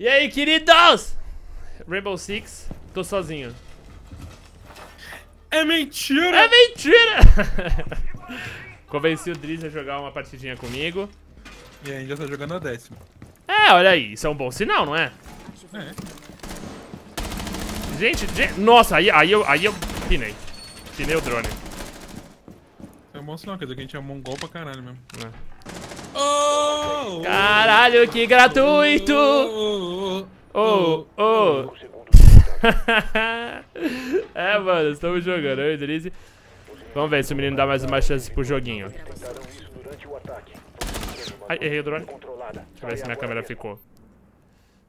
E aí, queridos? Rainbow Six, tô sozinho. É mentira! É mentira! Convenci o Drizzy a jogar uma partidinha comigo. E ainda tá jogando a 10ª. É, olha aí, isso é um bom sinal, não é? É. Gente, nossa, aí eu pinei. Pinei o drone. É um bom sinal, quer dizer que a gente é mongol pra caralho mesmo. É. Oh, caralho, que gratuito! É, mano, estamos jogando, eu e o Drizzy. Vamos ver se o menino dá mais uma chance pro joguinho. Ai, errei o drone. Deixa eu ver se minha câmera ficou.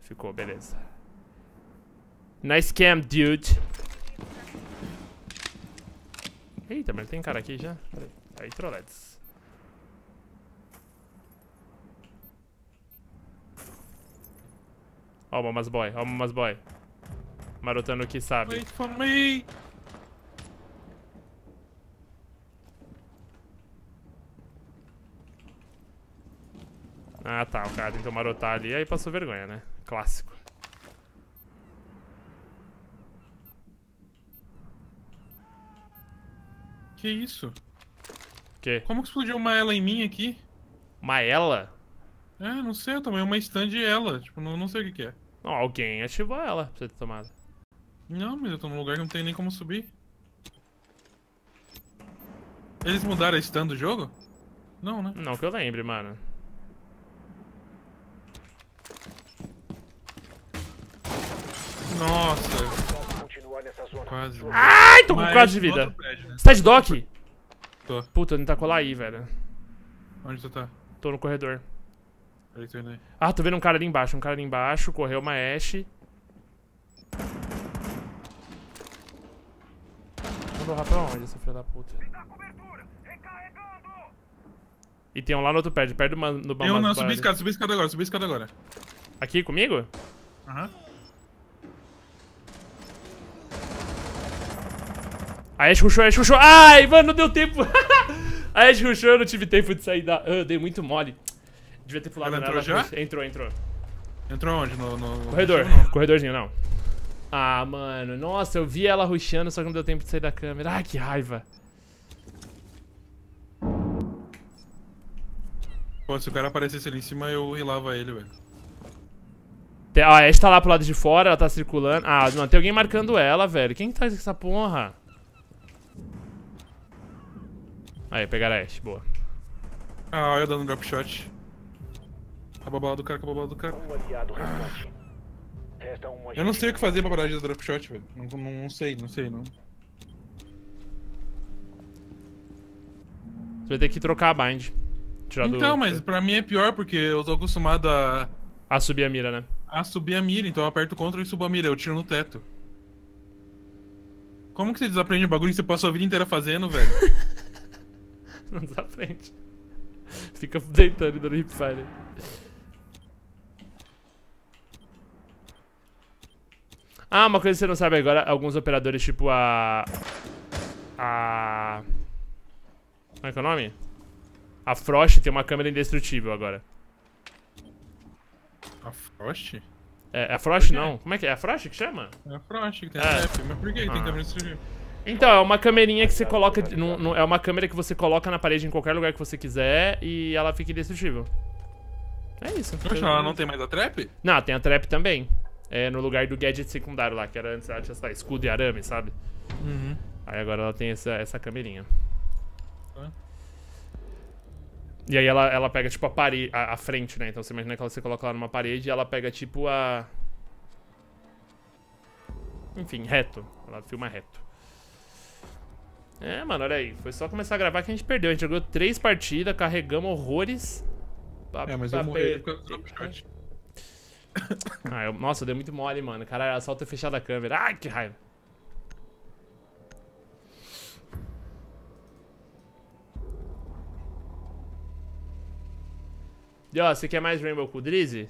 Ficou, beleza. Nice cam, dude. Eita, mas tem cara aqui já? Aí, troletes. Ó o Mamas Boy, ó o Mamas Boy. Marotando o que sabe. Wait for me! Ah tá, o cara tentou marotar ali, aí passou vergonha, né? Clássico. Que isso? Que? Como que explodiu uma ela em mim aqui? Uma ela? É, não sei, eu tomei uma stand de ela, tipo, não sei o que que é. Não, alguém ativou ela pra você ter tomado. Não, mas eu tô num lugar que não tem nem como subir. Eles mudaram a stand do jogo? Não, né? Não que eu lembre, mano. Nossa, quase. Ai, tô com mas quase de vida. Prédio, né? Você tá de doc? Tô. Puta, não tá colar aí, velho. Onde tu tá? Tô no corredor. Peraí, tô indo aí. Ah, tô vendo um cara ali embaixo. Um cara ali embaixo, correu uma Ashe. Mandou rápido aonde, essa filha da puta? E tem um lá no outro prédio, perto do bambu. Eu não, subi a escada agora, subi a escada agora. Aqui comigo? Aham. A Ashe rushou, Ai, mano, não deu tempo. A Ashe rushou, eu não tive tempo de sair da... Eu dei muito mole. Devia ter pulado nela. Entrou. Entrou onde? No corredor. Não. Corredorzinho, não. Ah, mano. Nossa, eu vi ela rushando, só que não deu tempo de sair da câmera. Ah, que raiva. Pô, se o cara aparecesse ali em cima, eu rilava ele, velho. A Ashe tá lá pro lado de fora, ela tá circulando. Ah, não, tem alguém marcando ela, velho. Quem que tá com essa porra? Aí, pegaram a Ashe, boa. Ah, eu dando um drop shot. Acabou a bala do cara, Eu não sei o que fazer pra parar de drop shot, velho. Não sei. Você vai ter que trocar a bind. Tirar então, do... mas pra mim é pior porque eu tô acostumado a... A subir a mira, né? A subir a mira, então eu aperto o control e subo a mira, eu tiro no teto. Como que você desaprende o bagulho que você passou a vida inteira fazendo, velho? Não desaprende. Fica deitando e dando hipfire. Ah, uma coisa que você não sabe agora, alguns operadores tipo a... Como é que é o nome? A Frost tem uma câmera indestrutível agora. A Frost? É a Frost não. Como é que é? É a Frost que chama? É a Frost que tem a F, mas por que tem câmera indestrutível? Então, é uma câmerinha que você coloca... é uma câmera que você coloca na parede em qualquer lugar que você quiser e ela fica indestrutível. É isso. Poxa, ela não tem mais a trap? Não, tem a trap também. É no lugar do gadget secundário lá, que era antes, ela tinha essa escudo e arame, sabe? Uhum. Aí agora ela tem essa câmerinha. E aí ela pega tipo a parede, a frente, né? Então você imagina que você coloca lá numa parede e ela pega tipo a... Enfim, reto. Ela filma reto. É, mano, olha aí. Foi só começar a gravar que a gente perdeu. A gente jogou 3 partidas, carregamos horrores. Mas eu morri por causa do drop shot. Nossa, eu dei muito mole, mano. Caralho, só ter fechado a câmera. Ai, que raiva. E ó, você quer mais Rainbow com o Drizzy?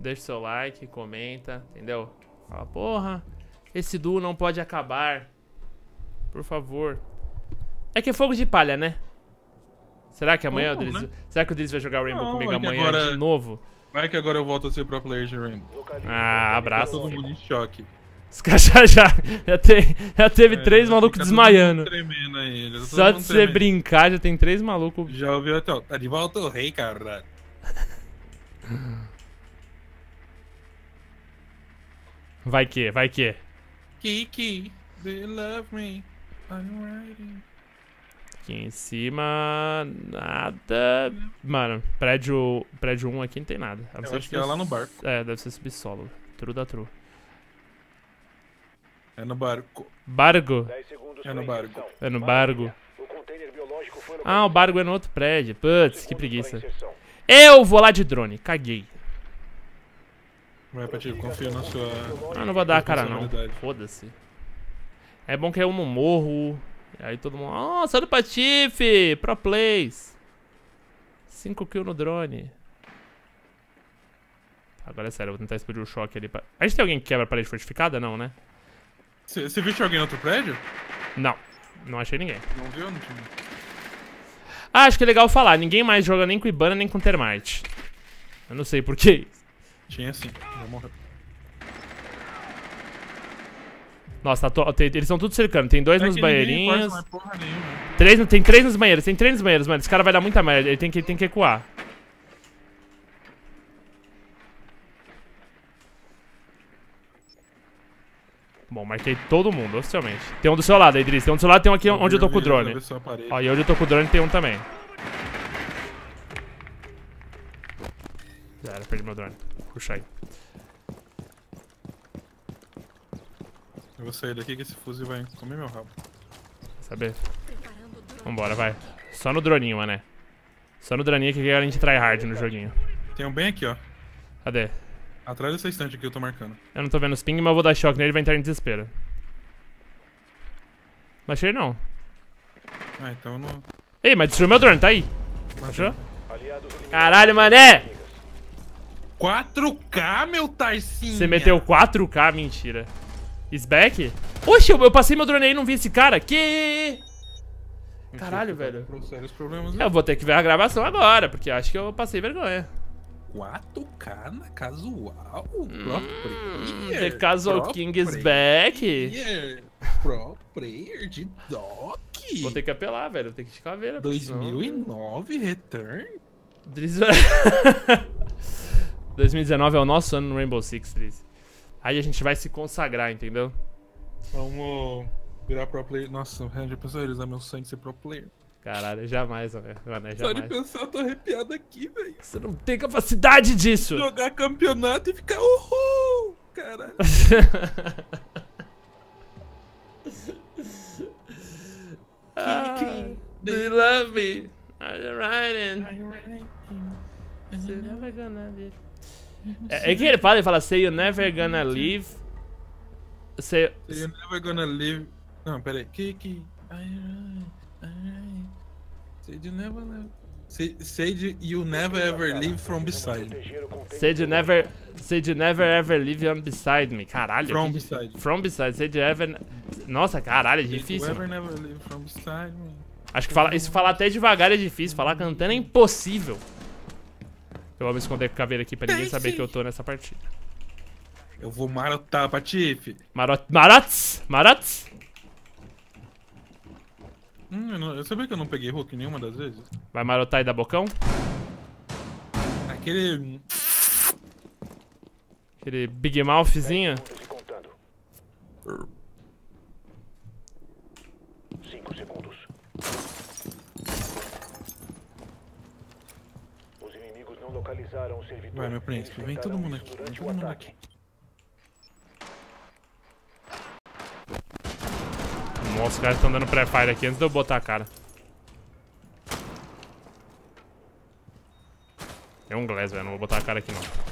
Deixa o seu like, comenta, entendeu? Fala, porra, esse duo não pode acabar. Por favor. É que é fogo de palha, né? Será que amanhã o Drizzy... Será que o Drizzy vai jogar Rainbow comigo amanhã de novo? Vai que agora eu volto a ser pro player de Rainbow. Ah, abraço. Todo mundo em choque. Os caras já teve três malucos desmaiando. Tremendo aí, já só de você brincar, já tem três malucos. Já ouviu até, ó. Tá de volta o rei, cara. Vai que, vai que. Kiki, they love me. I'm writing. Aqui em cima. Nada. Mano, prédio 1 aqui não tem nada. Eu acho que é lá no barco. É, deve ser subsolo. True da true. É no barco. Bargo? É no barco. É no barco. Ah, o barco é no outro prédio. Putz, que preguiça. Eu vou lá de drone. Caguei. Vai, Patinho, confio na sua... Ah, não vou dar a cara, não. Foda-se. É bom que eu não morro. Aí todo mundo... Oh, sai do Patife! Pro plays! 5 kills no drone. Agora é sério, eu vou tentar explodir o choque ali pra... A gente tem alguém que quebra a parede fortificada? Não, né? Você viu alguém no outro prédio? Não, não achei ninguém. Não viu? Não tinha... Ah, acho que é legal falar. Ninguém mais joga nem com Ibana nem com Termite. Eu não sei porquê. Tinha sim, já morreu. Nossa, tá eles estão tudo cercando. Tem dois nos banheirinhos. Tem três nos banheiros, mano. Esse cara vai dar muita merda, ele tem que ecoar. Bom, marquei todo mundo, oficialmente. Tem um do seu lado, Idris. Tem um do seu lado, tem um aqui onde eu tô com o drone. Ó, e onde eu tô com o drone tem um também. Já era, perdi meu drone. Puxa aí. Eu vou sair daqui que esse fuzil vai comer meu rabo. Saber. Vambora, vai. Só no droninho, mané. Só no droninho que a gente try hard no joguinho. Tem um bem aqui, ó. Cadê? Atrás dessa estante aqui eu tô marcando. Eu não tô vendo os ping, mas eu vou dar choque nele e vai entrar em desespero. Não achei não. Ah, então eu não... Ei, mas destruiu meu drone, tá aí. Achou? Caralho, mané! 4K, meu Tarcinha! Você meteu 4K? Mentira. Is back? Oxi, eu passei meu drone aí e não vi esse cara. Que? Caralho, velho. Eu vou ter que ver a gravação agora, porque acho que eu passei vergonha. 4K na casual? The Casual King is back? Pro player de doc? Vou ter que apelar, velho. Vou ter que esticar a veira. 2009 return? 2019 é o nosso ano no Rainbow Six, Drezzy. Aí a gente vai se consagrar, entendeu? Vamos virar pro player. Nossa, já pensou eles dar meu sangue ser pro player? Caralho, jamais, velho. Só de pensar, eu tô arrepiado aqui, velho. Você não tem capacidade disso. Jogar campeonato e ficar uhul! Caralho. They love me. I'm writing. You're never gonna be. É que ele fala, say you're never gonna leave. Say you're never gonna leave. Não, peraí. Kiki. Say you never ever leave from beside me. Say you never ever leave on beside me. Caralho. From beside. From beside. Say you ever. Nossa, caralho, é difícil. Say you never leave from beside me. Acho que falar até devagar é difícil. Falar cantando é impossível. Eu vou me esconder com a caveira aqui pra ninguém saber que eu tô nessa partida. Eu vou marotar, Patife. Marots! Eu sabia que eu não peguei hook nenhuma das vezes. Vai marotar e dar bocão? Aquele Big Mouthzinho. 5 segundos. Localizaram o servidor. Vai, meu príncipe, vem todo mundo aqui. Vem todo mundo aqui. Nossa, os caras estão dando pré-fire aqui antes de eu botar a cara. É um glass, velho. Não vou botar a cara aqui, não.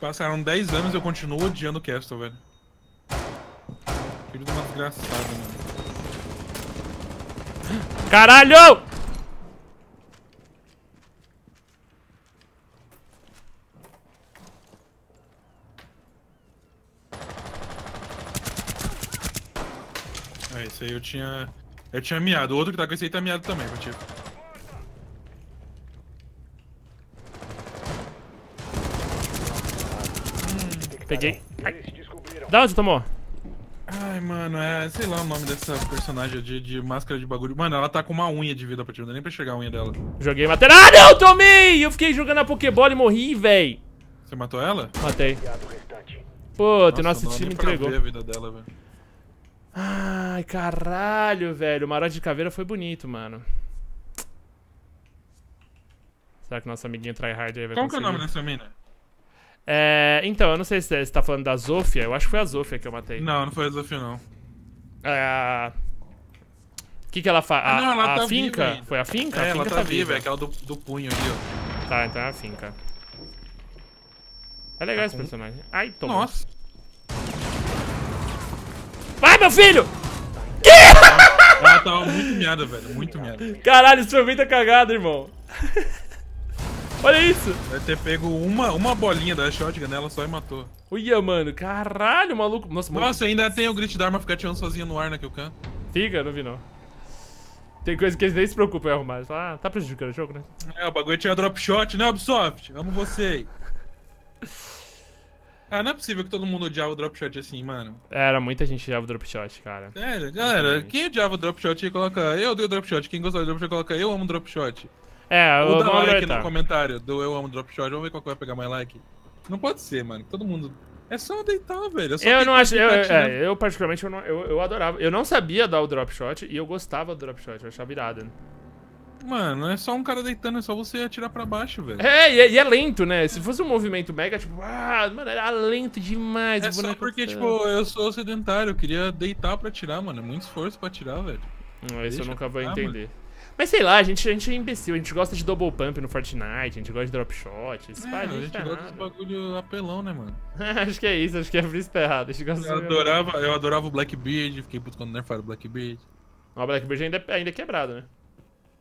Passaram 10 anos e eu continuo odiando o Castle, velho. Filho de uma desgraçada, mano. Caralho! É, esse aí eu tinha... miado. O outro que tá com esse aí tá miado também, contigo. Peguei. Ai. Da onde você tomou? Ai, mano, é... Sei lá o nome dessa personagem de máscara de bagulho. Mano, ela tá com uma unha de vida pra ti. Não dá nem pra chegar a unha dela. Joguei, matei... Ah, não! Tomei! Eu fiquei jogando a Pokébola e morri, véi. Você matou ela? Matei. Puta, nossa, esse time me entregou. Ver a vida dela, véio. Ai, caralho, velho. O Marote de Caveira foi bonito, mano. Será que nosso amiguinho tryhard aí vai conseguir? Qual que é o nome dessa mina? É, então, eu não sei se você tá falando da Zofia. Eu acho que foi a Zofia que eu matei. Não, não foi a Zofia, não. É... O que que ela faz? A tá Finka? Foi a Finka? É, a Finka ela tá viva. É aquela do punho ali, ó. Tá, então é a Finka. É legal esse personagem. Ai, toma. Nossa. Vai, meu filho! Que? Ela tava muito miada, velho. Muito miada. Caralho, isso foi muita cagada, irmão. Olha isso. Deve ter pego uma bolinha da shotgun nela só e matou. Uia, mano. Caralho, maluco. Nossa, ainda tem o grit da arma ficar tirando sozinho no ar naquele canto. Fica, não vi não. Tem coisa que eles nem se preocupam em arrumar. Ah, tá prejudicando o jogo, né? É, o bagulho tinha drop shot, né, Ubisoft? Amo você. Ah, não é possível que todo mundo odiava o drop shot assim, mano. Era, muita gente odiava o drop shot, cara. É, galera, quem odiava o drop shot coloca eu odeio o drop shot, quem gostava do drop shot coloca eu amo drop shot. É, ou dá like no comentário do eu amo drop shot, vamos ver qual que vai pegar mais like. Não pode ser, mano, todo mundo... É só deitar, velho. É só eu não acho... Eu particularmente, eu adorava. Eu não sabia dar o drop shot e eu gostava do drop shot, eu achava virado, né? Mano, é só um cara deitando, é só você atirar pra baixo, velho. É, e é lento, né? Se fosse um movimento mega, tipo, ah, mano, era lento demais. É só porque, tipo, eu sou sedentário, eu queria deitar pra atirar, mano. É muito esforço pra atirar, velho. Isso eu nunca vou entender. Mas sei lá, a gente é imbecil, a gente gosta de double pump no Fortnite, a gente gosta de drop shot, isso pra gente tá errado. A gente gosta de bagulho apelão, né, mano? Acho que é isso, acho que é por isso que tá errado. A gente gosta eu adorava o Blackbeard, fiquei puto quando nerfaram o Blackbeard. O Blackbeard ainda é quebrado, né?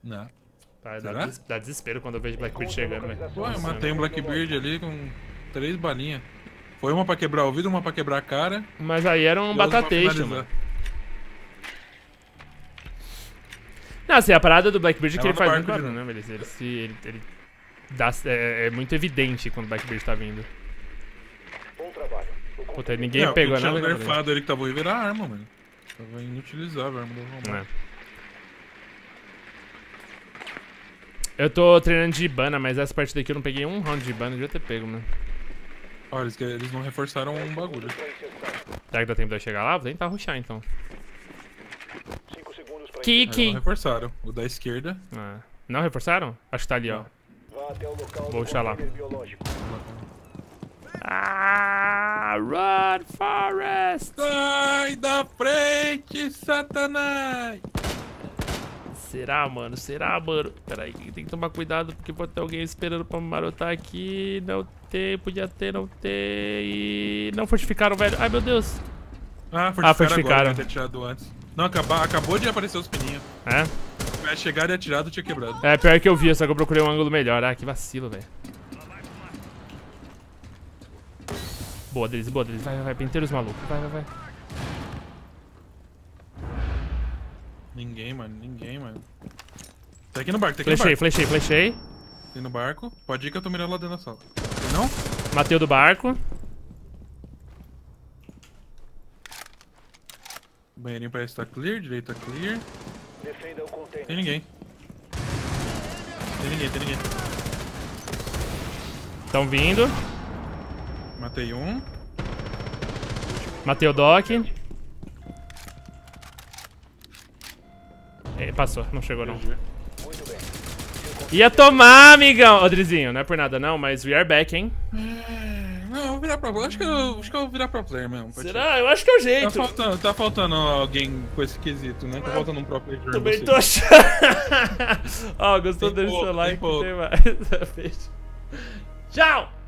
Não. Tá, dá desespero quando eu vejo Blackbeard chegando, velho. Pô, eu matei um Blackbeard ali com 3 balinhas. Foi uma pra quebrar o vidro, uma pra quebrar a cara. Mas aí era um batateixo, mano. Não, assim, a parada do Blackbeard é que ele faz muito barulho, né, beleza? Ele dá, é muito evidente quando o Blackbeard tá vindo. Bom trabalho. Puta, ninguém pegou nada. Eu tinha nerfado ele que tava revirar a arma, mano. Tava inutilizável a arma do Romano. Eu tô treinando de Ibana, mas essa parte daqui eu não peguei um round de Ibana, devia ter pego, né? Olha, eles não reforçaram um bagulho. Será que dá tempo de eu chegar lá? Vou tentar rushar, então. Kiki! Não reforçaram. O da esquerda. Ah. Não reforçaram? Acho que tá ali, ó. Vou rushar lá. Ah, run, Forest! Sai da frente, Satanás! Será, mano? Será, mano? Pera aí, tem que tomar cuidado porque pode ter alguém esperando pra me marotar aqui. Não tem, podia ter, não tem. Não fortificaram, velho. Ai, meu Deus. Ah, fortificaram. Agora, não, acabou de aparecer os pininhos. É? Vai chegar e atirado, eu tinha quebrado. É, pior que eu vi, só que eu procurei um ângulo melhor. Ah, que vacilo, velho. Boa, deles, boa, deles. Vai, vai, vai. Penteira os malucos. Vai, vai, vai. Ninguém, mano. Ninguém, mano. Tá aqui no barco, tá aqui flechei, no barco. Flechei. Tem no barco. Pode ir que eu tô mirando lá dentro da sala. Não? Matei o do barco. O banheirinho parece que tá clear, direito tá clear. Defenda o container. Tem ninguém. Tem ninguém. Tão vindo. Matei um. Matei o Doc. Passou, não chegou não. Muito bem. Ia tomar, amigão! Ô, Drezinho, não é por nada não, mas we are back, hein? Não, eu vou virar pro player. Acho que eu vou virar pro player mesmo. Será? Eu acho que é o jeito. Tá faltando alguém com esse quesito, né? Tá faltando um pro player. Também tô achando. Ó, gostou? Deixa o seu like. Tem mais. Tchau!